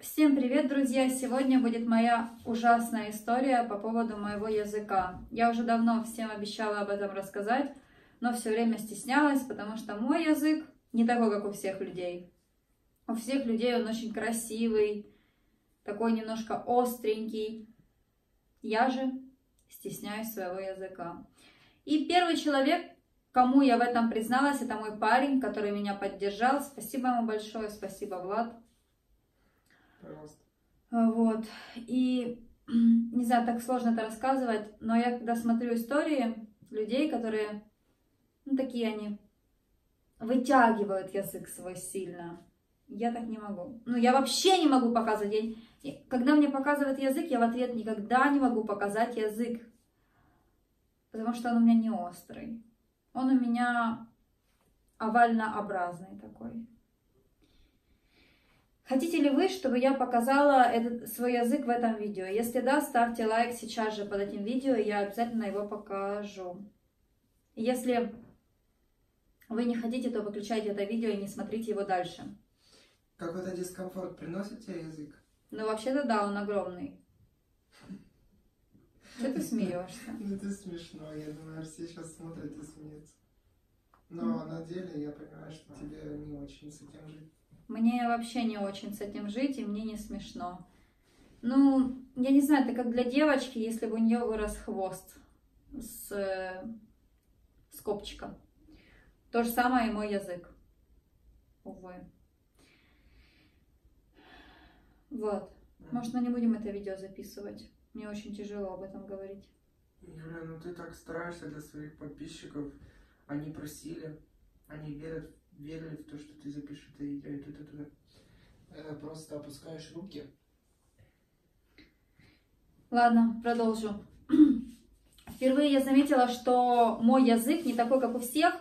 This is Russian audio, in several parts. Всем привет, друзья! Сегодня будет моя ужасная история по поводу моего языка. Я уже давно всем обещала об этом рассказать, но все время стеснялась, потому что мой язык не такой, как у всех людей. У всех людей он очень красивый, такой немножко остренький. Я же стесняюсь своего языка. И первый человек, кому я в этом призналась, это мой парень, который меня поддержал. Спасибо ему большое, спасибо, Влад. Пожалуйста. Вот. И не знаю, так сложно это рассказывать, но я когда смотрю истории людей, которые, такие они, вытягивают язык свой сильно, я так не могу. Я вообще не могу показывать. Когда мне показывают язык, я в ответ никогда не могу показать язык, потому что он у меня не острый. Он у меня овальнообразный такой. Хотите ли вы, чтобы я показала свой язык в этом видео? Если да, ставьте лайк сейчас же под этим видео, я обязательно его покажу. Если вы не хотите, то выключайте это видео и не смотрите его дальше. Какой-то дискомфорт приносит тебе язык? Вообще-то да, он огромный. Что ты смеешься? Это смешно, я думаю, все сейчас смотрят и смеются. Но на деле я понимаю, что тебе не очень с этим жить. Мне вообще не очень с этим жить, и мне не смешно. Я не знаю, это как для девочки, если бы у нее вырос хвост с копчика. То же самое и мой язык. Увы. Вот. Может, мы не будем это видео записывать. Мне очень тяжело об этом говорить. Юля, ты так стараешься для своих подписчиков. Они просили, они верили в то, что ты запишешь это видео, и ты просто опускаешь руки. Ладно, продолжу. Впервые я заметила, что мой язык не такой, как у всех,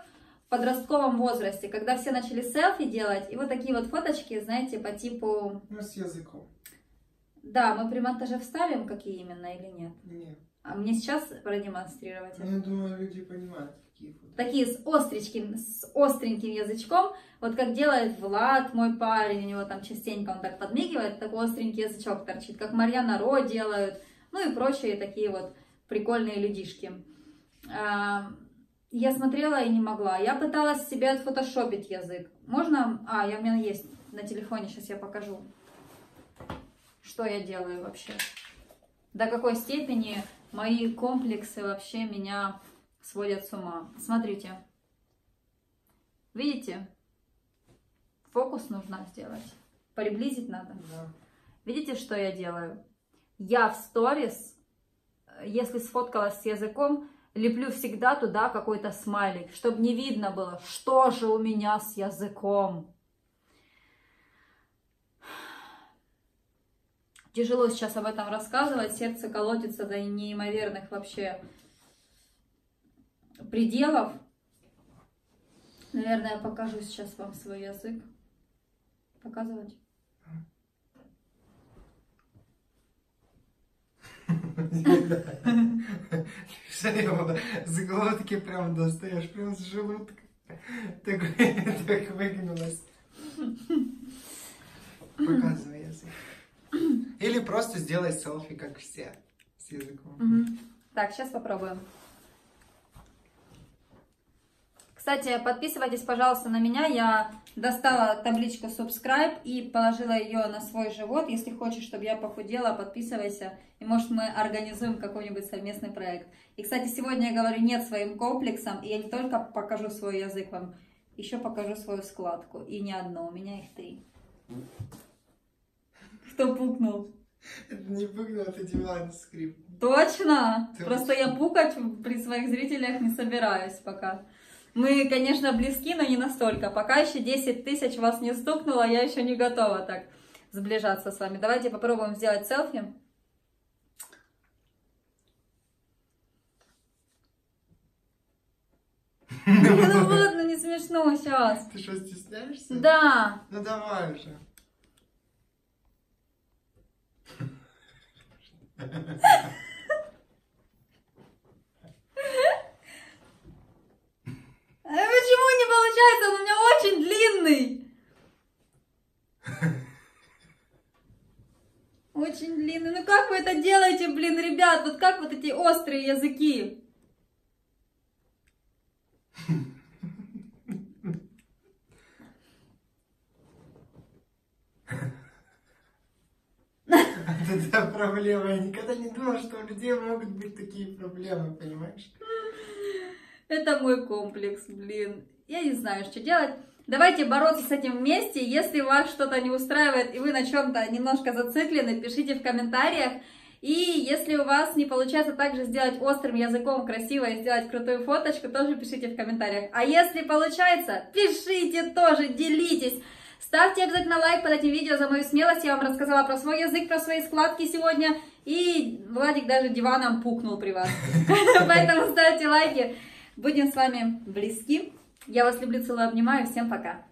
в подростковом возрасте, когда все начали селфи делать, и вот такие вот фоточки, знаете, по типу... с языком. Да, мы при монтаже вставим, какие именно, или нет? Нет. А мне сейчас продемонстрировать? Я думаю, люди понимают, какие фото. Такие с остреньким язычком, вот как делает Влад, мой парень, у него там частенько он так подмигивает, такой остренький язычок торчит, как Марьяна Ро делают, и прочие такие вот прикольные людишки. Я смотрела и не могла, я пыталась себе отфотошопить язык. Можно? У меня есть на телефоне, сейчас я покажу. Что я делаю вообще? До какой степени мои комплексы вообще меня сводят с ума? Смотрите. Видите? Фокус нужно сделать. Приблизить надо. Да. Видите, что я делаю? Я в сторис, если сфоткалась с языком, леплю всегда туда какой-то смайлик, чтобы не видно было, что же у меня с языком. Тяжело сейчас об этом рассказывать, сердце колотится до неимоверных вообще пределов. Наверное, я покажу сейчас вам свой язык. Показывать? Закладки прям достаешь, прям с желудка. Так выгнулась. Показывай язык. Или просто сделай селфи, как все, с языком. Так, сейчас попробуем. Кстати, подписывайтесь, пожалуйста, на меня. Я достала табличку subscribe и положила ее на свой живот. Если хочешь, чтобы я похудела, подписывайся. И, может, мы организуем какой-нибудь совместный проект. И, кстати, сегодня я говорю нет своим комплексам. И я не только покажу свой язык вам, еще покажу свою складку. И не одну, у меня их 3. Кто пукнул? Это не пукнул, это диван скрип. Точно? Просто я пукать при своих зрителях не собираюсь пока. Мы, конечно, близки, но не настолько. Пока еще 10 тысяч вас не стукнуло, я еще не готова так сближаться с вами. Давайте попробуем сделать селфи. Ну ладно, не смешно сейчас. Ты что, стесняешься? Да. Ну давай уже. Почему не получается? Он у меня очень длинный. Очень длинный. Ну как вы это делаете, блин, ребят? Вот как вот эти острые языки? Это проблема. Я никогда не думала, что у людей могут быть такие проблемы, понимаешь? Это мой комплекс, блин. Я не знаю, что делать. Давайте бороться с этим вместе. Если вас что-то не устраивает и вы на чем-то немножко зациклены, пишите в комментариях. И если у вас не получается также сделать острым языком красиво и сделать крутую фоточку, тоже пишите в комментариях. А если получается, пишите тоже, делитесь. Ставьте обязательно лайк под этим видео за мою смелость. Я вам рассказала про свой язык, про свои складки сегодня. И Владик даже диваном пукнул при вас. Поэтому ставьте лайки. Будем с вами близки. Я вас люблю, целую, обнимаю. Всем пока.